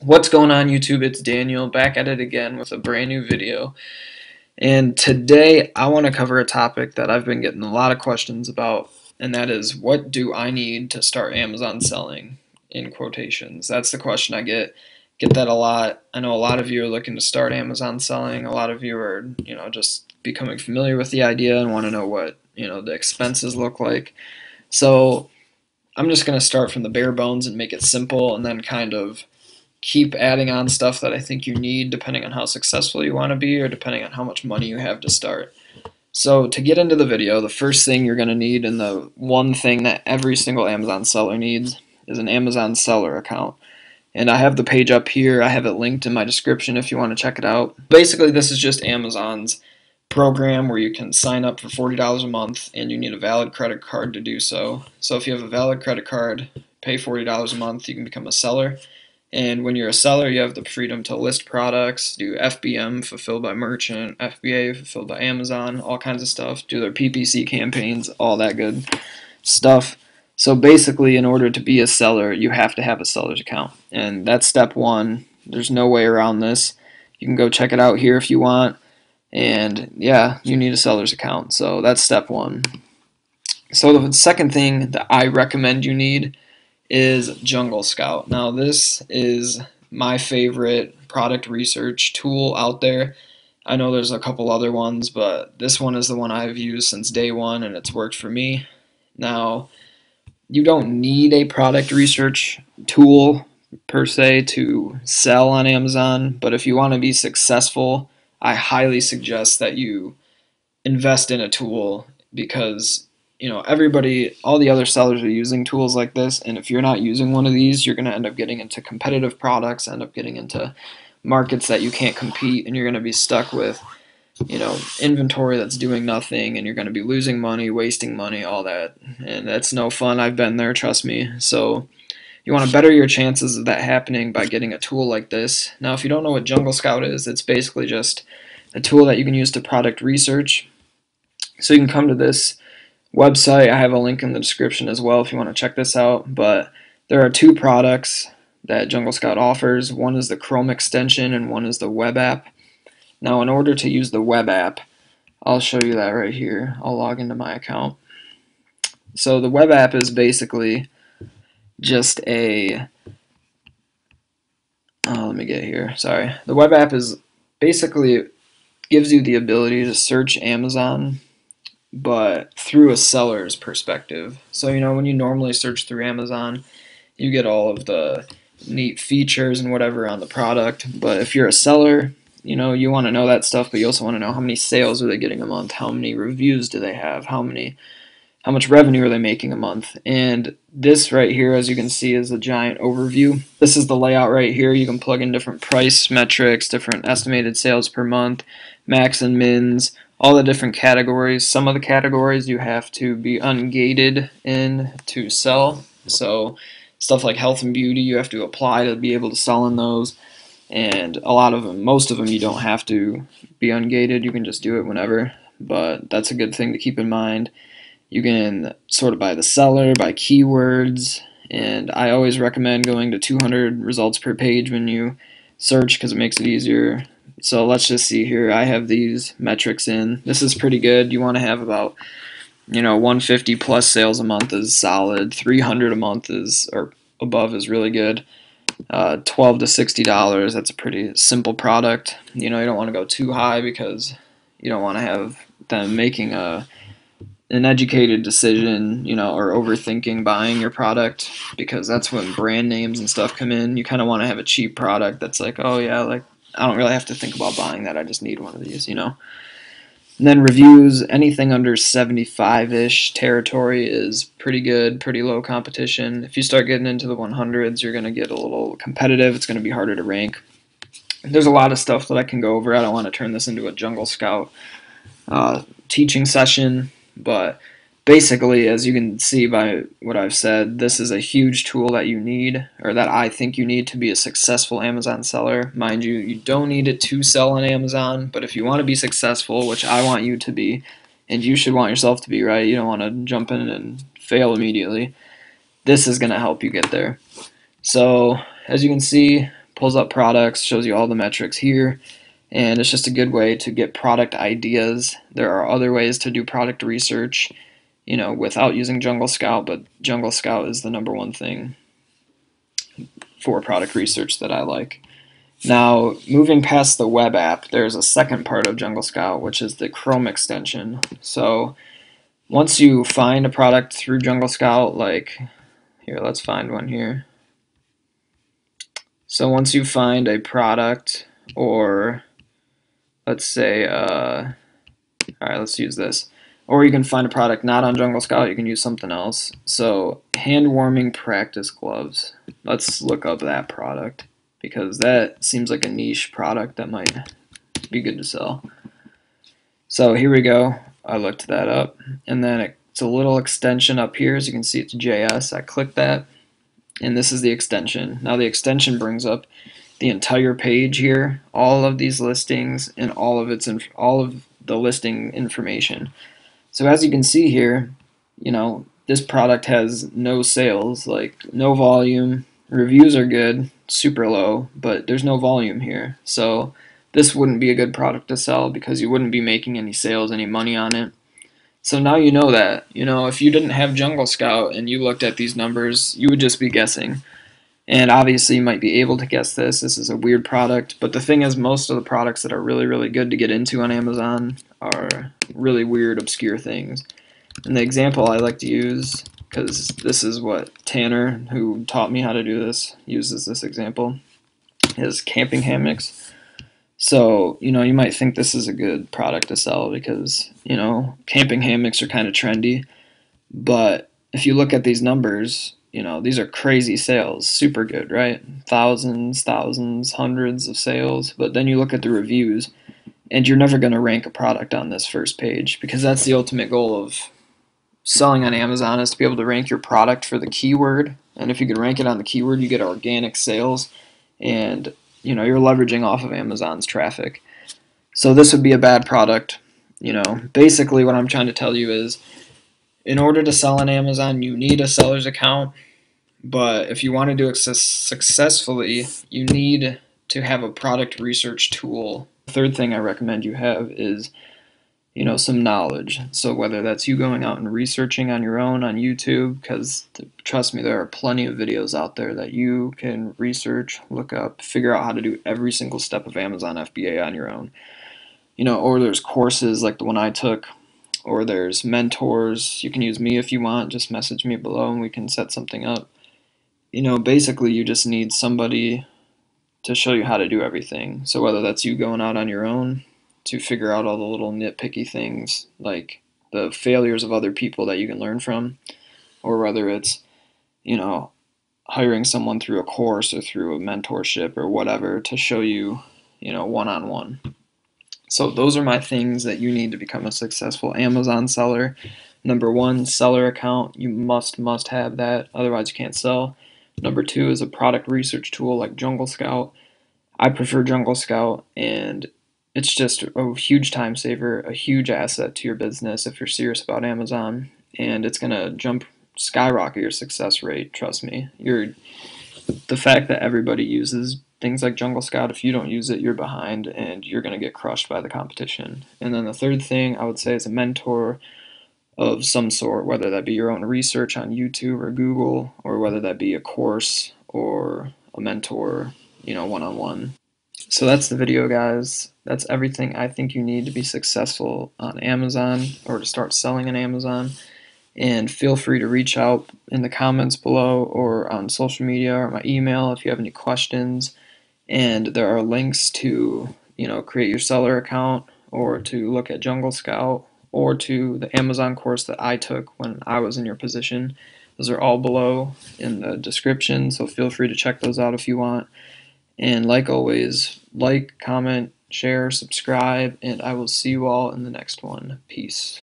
What's going on, YouTube? It's Daniel back at it again with a brand new video. And today I want to cover a topic that I've been getting a lot of questions about, and that is, what do I need to start Amazon selling, in quotations? That's the question I get that a lot. I know a lot of you are looking to start Amazon selling. A lot of you are, just becoming familiar with the idea and want to know what, the expenses look like. So I'm just going to start from the bare bones and make it simple, and then kind of keep adding on stuff that I think you need depending on how successful you want to be or depending on how much money you have to start. So to get into the video, the first thing you're going to need, and the one thing that every single Amazon seller needs, is an Amazon seller account. And I have the page up here. I have it linked in my description if you want to check it out. Basically, this is just Amazon's program where you can sign up for $40 a month, and you need a valid credit card to do so. So if you have a valid credit card, pay $40 a month, you can become a seller. And when you're a seller, you have the freedom to list products, do FBM, fulfilled by merchant, FBA, fulfilled by Amazon, all kinds of stuff, do their PPC campaigns, all that good stuff. So basically, in order to be a seller, you have to have a seller's account. And that's step one. There's no way around this. You can go check it out here if you want. And yeah, you need a seller's account. So that's step one. So the second thing that I recommend you need is Jungle Scout. Now, this is my favorite product research tool out there. I know there's a couple other ones, but this one is the one I've used since day one, and it's worked for me. Now, you don't need a product research tool per se to sell on Amazon, but if you want to be successful, I highly suggest that you invest in a tool, because everybody, all the other sellers are using tools like this, and if you're not using one of these, you're going to end up getting into competitive products, end up getting into markets that you can't compete, and you're going to be stuck with, inventory that's doing nothing, and you're going to be losing money, wasting money, all that. And that's no fun. I've been there, trust me. So you want to better your chances of that happening by getting a tool like this. Now, if you don't know what Jungle Scout is, it's basically just a tool that you can use to product research. So you can come to this website. I have a link in the description as well if you want to check this out, but there are two products that Jungle Scout offers. One is the Chrome extension and one is the web app. Now, in order to use the web app, I'll show you that right here. I'll log into my account. So the web app is basically just a the web app is basically gives you the ability to search Amazon, but through a seller's perspective. So, when you normally search through Amazon, you get all of the neat features and whatever on the product. But if you're a seller, you want to know that stuff, but you also want to know how many sales are they getting a month, how many reviews do they have, how much revenue are they making a month. And this right here, as you can see, is a giant overview. This is the layout right here. You can plug in different price metrics, different estimated sales per month, max and mins, all the different categories. Some of the categories you have to be ungated in to sell. So stuff like health and beauty, you have to apply to be able to sell in those. And a lot of them, most of them, you don't have to be ungated. You can just do it whenever. But that's a good thing to keep in mind. You can sort it by the seller, by keywords. And I always recommend going to 200 results per page when you search, because it makes it easier. So let's just see here. I have these metrics in. This is pretty good. You want to have about, 150 plus sales a month is solid. 300 a month is, or above, is really good. $12 to $60, that's a pretty simple product. You don't want to go too high, because you don't want to have them making an educated decision, or overthinking buying your product, because that's when brand names and stuff come in. You kind of want to have a cheap product that's like, oh yeah, like, I don't really have to think about buying that. I just need one of these, And then reviews, anything under 75-ish territory is pretty good, pretty low competition. If you start getting into the 100s, you're going to get a little competitive. It's going to be harder to rank. There's a lot of stuff that I can go over. I don't want to turn this into a Jungle Scout teaching session, but basically, as you can see by what I've said, this is a huge tool that you need, or that I think you need, to be a successful Amazon seller. Mind you, you don't need it to sell on Amazon, but if you want to be successful, which I want you to be, and you should want yourself to be, right? You don't want to jump in and fail immediately. This is going to help you get there. So as you can see, pulls up products, shows you all the metrics here, and it's just a good way to get product ideas. There are other ways to do product research, you know, without using Jungle Scout, but Jungle Scout is the number one thing for product research that I like. Now, moving past the web app, there's a second part of Jungle Scout, which is the Chrome extension. So once you find a product through Jungle Scout, like here, let's find one here. So once you find a product, or let's say, all right, let's use this. Or you can find a product not on Jungle Scout, you can use something else. So hand warming practice gloves. Let's look up that product, because that seems like a niche product that might be good to sell. So here we go, I looked that up, and then it's a little extension up here, as you can see it's JS, I click that, and this is the extension. Now the extension brings up the entire page here, all of these listings, and all of the listing information. So as you can see here, you know, this product has no sales, like no volume, reviews are good, super low, but there's no volume here. So this wouldn't be a good product to sell because you wouldn't be making any sales, any money on it. So now you know that. You know, if you didn't have Jungle Scout and you looked at these numbers, you would just be guessing. And obviously you might be able to guess this. This is a weird product, but the thing is most of the products that are really, really good to get into on Amazon are really weird, obscure things. And the example I like to use, because this is what Tanner, who taught me how to do this, uses this example, is camping hammocks. So, you know, you might think this is a good product to sell because, you know, camping hammocks are kind of trendy. But if you look at these numbers, you know, these are crazy sales, super good, right? Thousands, thousands, hundreds of sales. But then you look at the reviews, and you're never going to rank a product on this first page, because that's the ultimate goal of selling on Amazon, is to be able to rank your product for the keyword, and if you can rank it on the keyword, you get organic sales, and you know, you're leveraging off of Amazon's traffic. So this would be a bad product. You know, basically what I'm trying to tell you is, in order to sell on Amazon, you need a seller's account, but if you want to do it successfully, you need to have a product research tool. The third thing I recommend you have is, you know, some knowledge. So whether that's you going out and researching on your own on YouTube, because trust me, there are plenty of videos out there that you can research, look up, figure out how to do every single step of Amazon FBA on your own. You know, or there's courses like the one I took, or there's mentors. You can use me if you want, just message me below and we can set something up. You know, basically you just need somebody to show you how to do everything. So whether that's you going out on your own to figure out all the little nitpicky things, like the failures of other people that you can learn from, or whether it's, you know, hiring someone through a course or through a mentorship or whatever to show you, you know, one-on-one. So those are my things that you need to become a successful Amazon seller. Number 1, seller account. You must have that, otherwise you can't sell. Number 2 is a product research tool like Jungle Scout. I prefer Jungle Scout, and it's just a huge time saver, a huge asset to your business if you're serious about Amazon, and it's going to skyrocket your success rate, trust me. The fact that everybody uses things like Jungle Scout, if you don't use it, you're behind, and you're going to get crushed by the competition. And then the third thing I would say is a mentor of some sort, whether that be your own research on YouTube or Google, or whether that be a course or a mentor, you know, one-on-one. So that's the video, guys. That's everything I think you need to be successful on Amazon, or to start selling on Amazon. And feel free to reach out in the comments below, or on social media, or my email if you have any questions. And there are links to, you know, create your seller account, or to look at Jungle Scout, or to the Amazon course that I took when I was in your position. Those are all below in the description, so feel free to check those out if you want. And like always, like, comment, share, subscribe, and I will see you all in the next one. Peace.